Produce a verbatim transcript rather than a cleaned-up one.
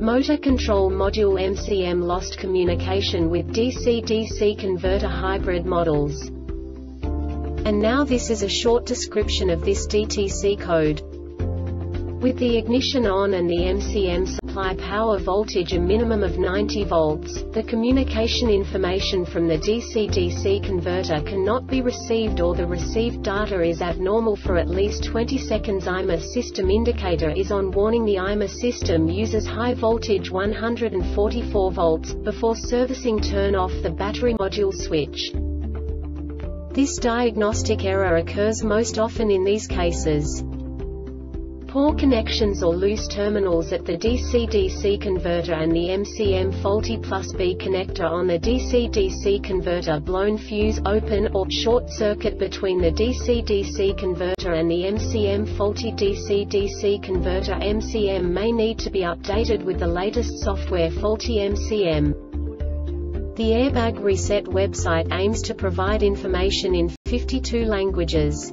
motor control module M C M lost communication with D C D C converter hybrid models. And now this is a short description of this D T C code. With the ignition on and the M C M supply power voltage a minimum of ninety volts, the communication information from the D C D C converter cannot be received or the received data is abnormal for at least twenty seconds. I M A system indicator is on warning the I M A system uses high voltage one hundred forty-four volts, before servicing turn off the battery module switch. This diagnostic error occurs most often in these cases. Poor connections or loose terminals at the D C D C converter and the M C M, faulty plus B connector on the D C D C converter, blown fuse, open or short circuit between the D C D C converter and the M C M, faulty D C D C converter. M C M may need to be updated with the latest software. Faulty M C M. The Airbag Reset website aims to provide information in fifty-two languages.